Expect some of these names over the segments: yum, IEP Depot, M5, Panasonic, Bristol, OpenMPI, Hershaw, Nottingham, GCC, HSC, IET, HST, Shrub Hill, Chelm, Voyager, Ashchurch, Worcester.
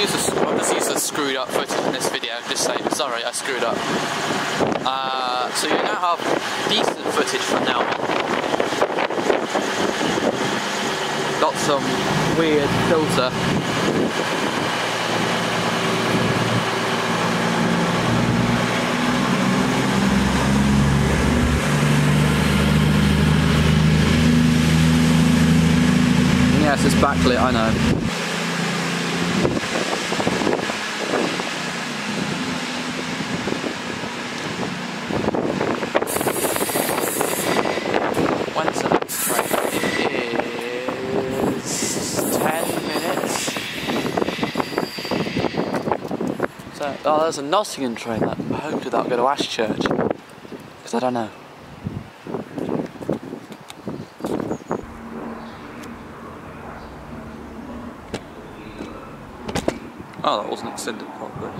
I'll just use the screwed up footage in this video and just say, sorry, I screwed up. So you now have decent footage from now on. Got some weird filter. Yes, it's backlit, I know. Oh, there's a Nottingham train that I hope that'll go to Ashchurch, because I don't know. Oh, that wasn't extended properly.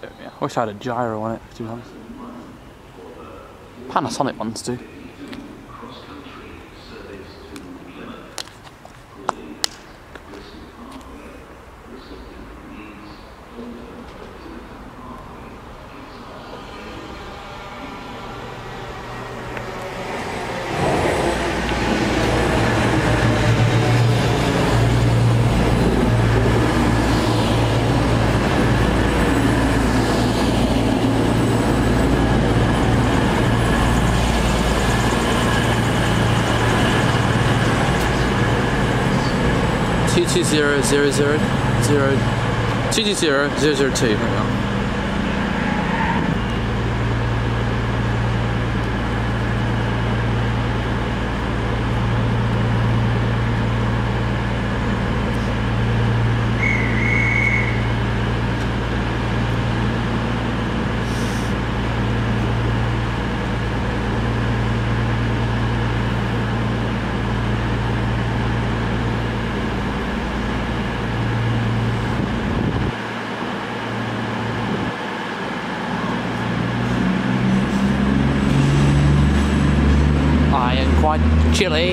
There we are. I wish I had a gyro on it, to be honest. Panasonic ones do. Two zero zero zero two. Hang Chilly.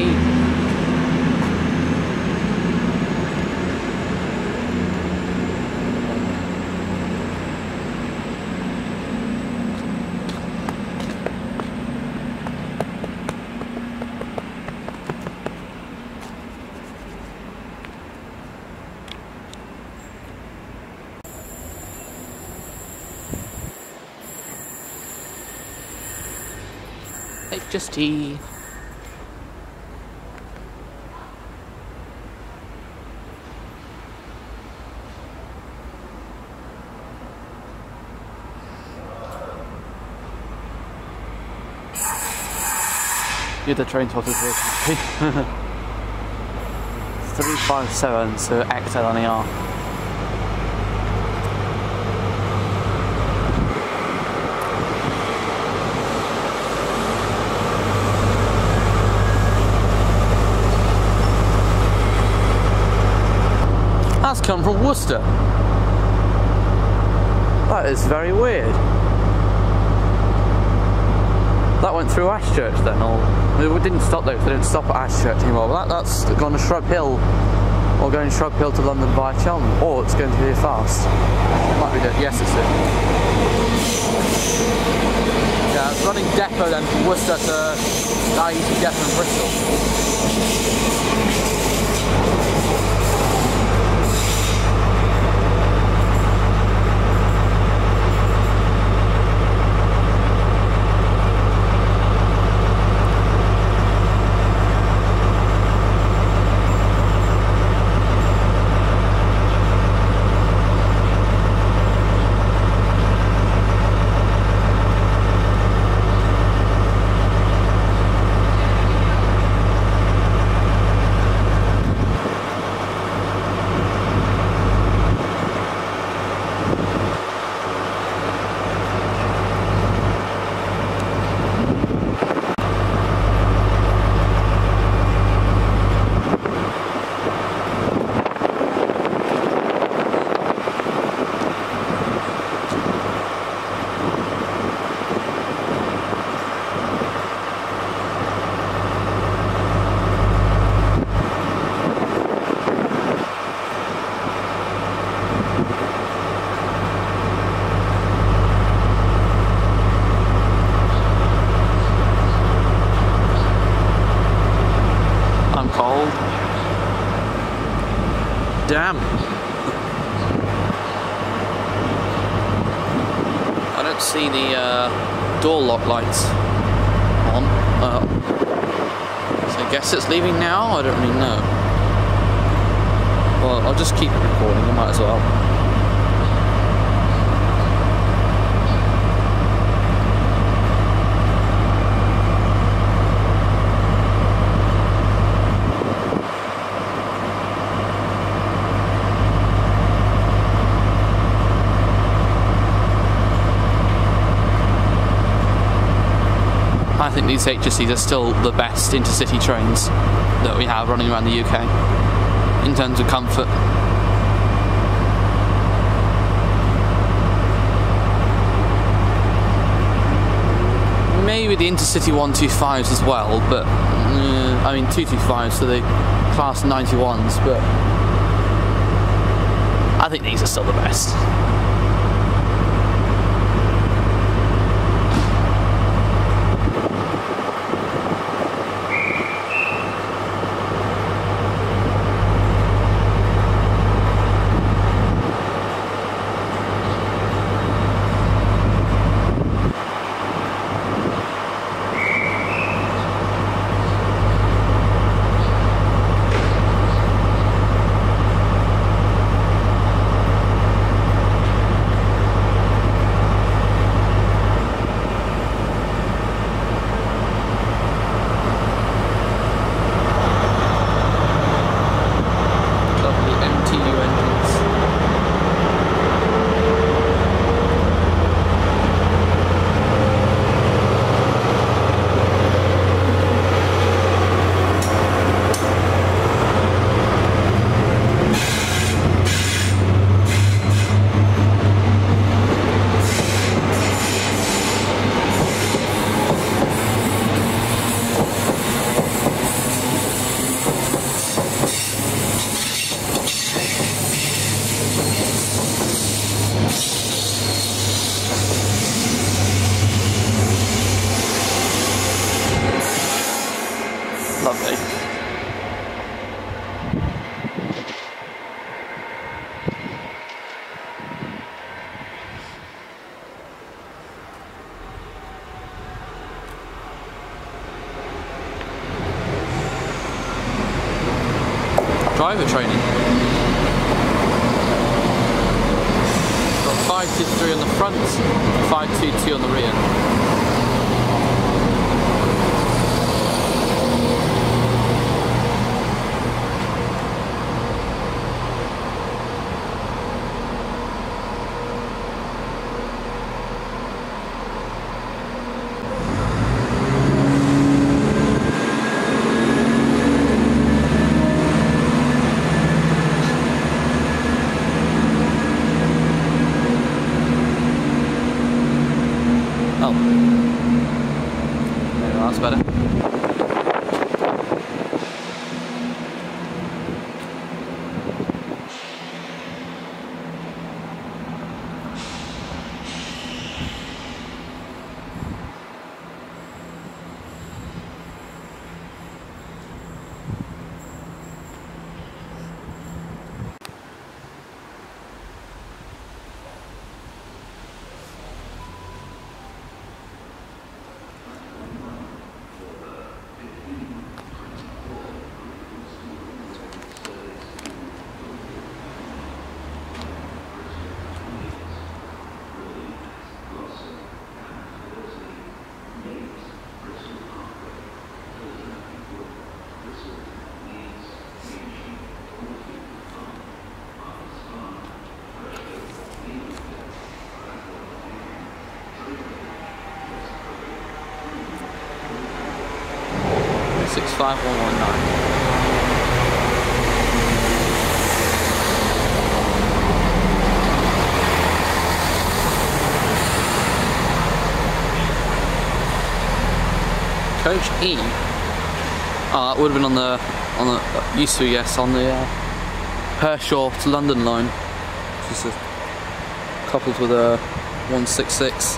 HST. You're the train total 357, so exit on the R. That's come from Worcester. That is very weird. That went through Ashchurch then, or it didn't stop though, because they didn't stop at Ashchurch anymore. But that's gone to Shrub Hill, or going Shrub Hill to London via Chelm, or it's going to be fast. Might be good. Yes, it's it. Yeah, it's running depot then from Worcester to IEP Depot in Bristol. jam. I don't see the door lock lights on. So I guess it's leaving now? I don't really know. Well, I'll just keep it recording, I might as well. I think these HSCs are still the best intercity trains that we have running around the UK in terms of comfort. Maybe the intercity 125s as well, but I mean 225s, so the class 91s, but I think these are still the best. Driver training. Got 523 on the front, 522 on the rear. Five, one, one, nine. Coach E. Oh, that would have been on the used to, yes, on the Hershaw to London line. Just coupled with a 166.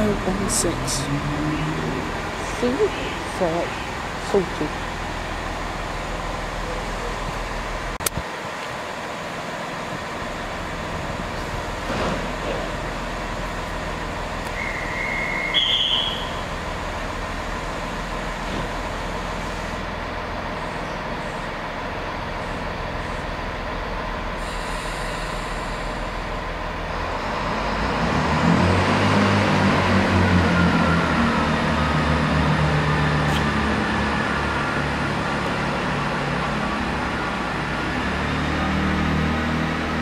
016 C540.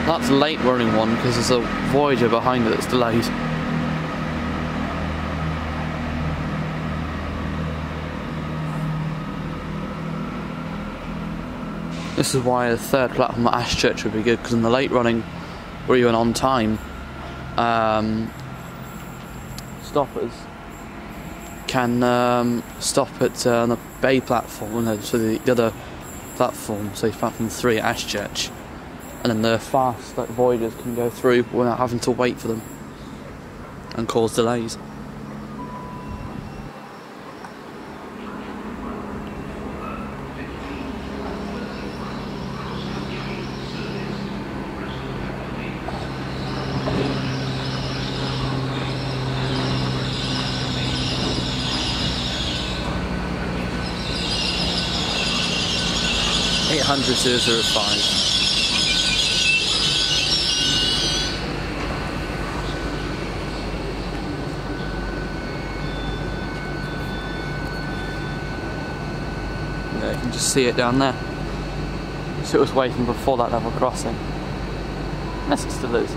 That's late running one because there's a Voyager behind it that's delayed. This is why the third platform at Ashchurch would be good, because in the late running or even on time, stoppers can stop at the bay platform, no, so the other platform, say platform 3 at Ashchurch. And then the fast Voyagers can go through without having to wait for them and cause delays. (800 005) See it down there. So it was waiting before that level crossing. Unless it still is.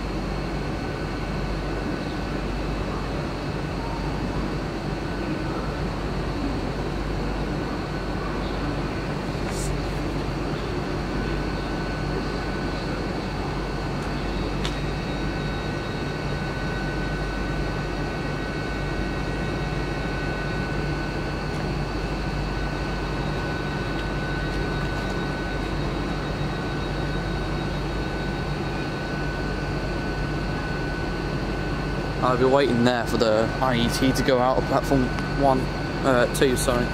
I'll be waiting there for the IET to go out of platform 2, sorry.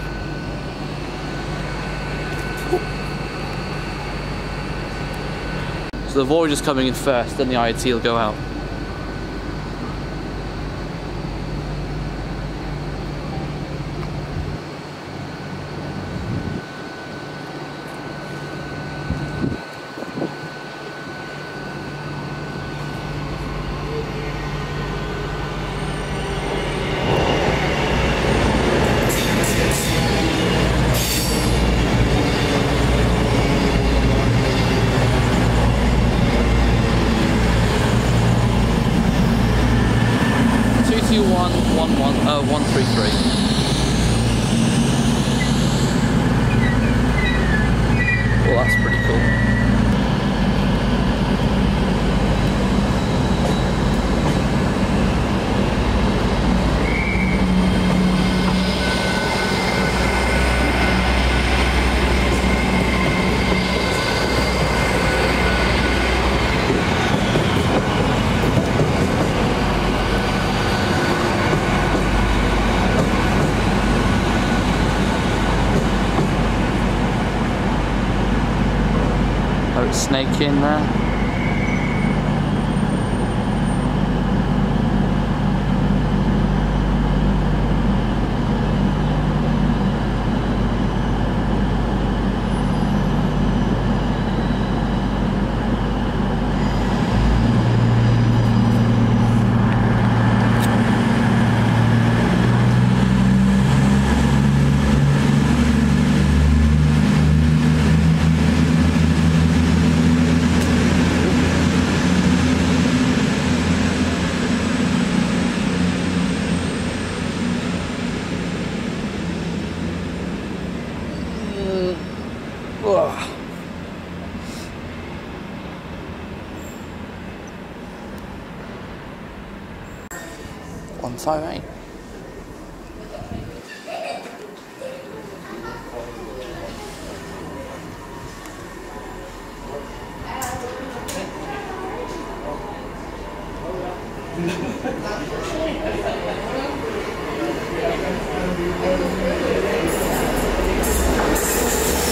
Ooh. So the Voyager's coming in first, then the IET will go out. Snake in there. All right.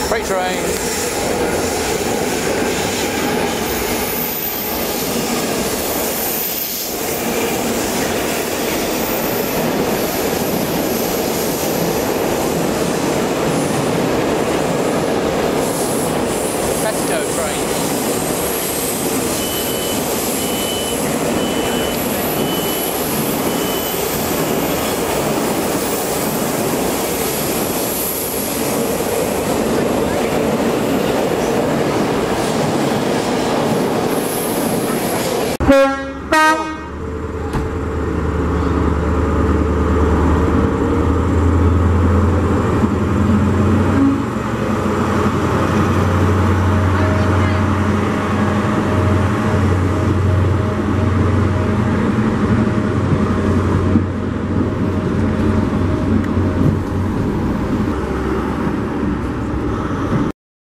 Freight train.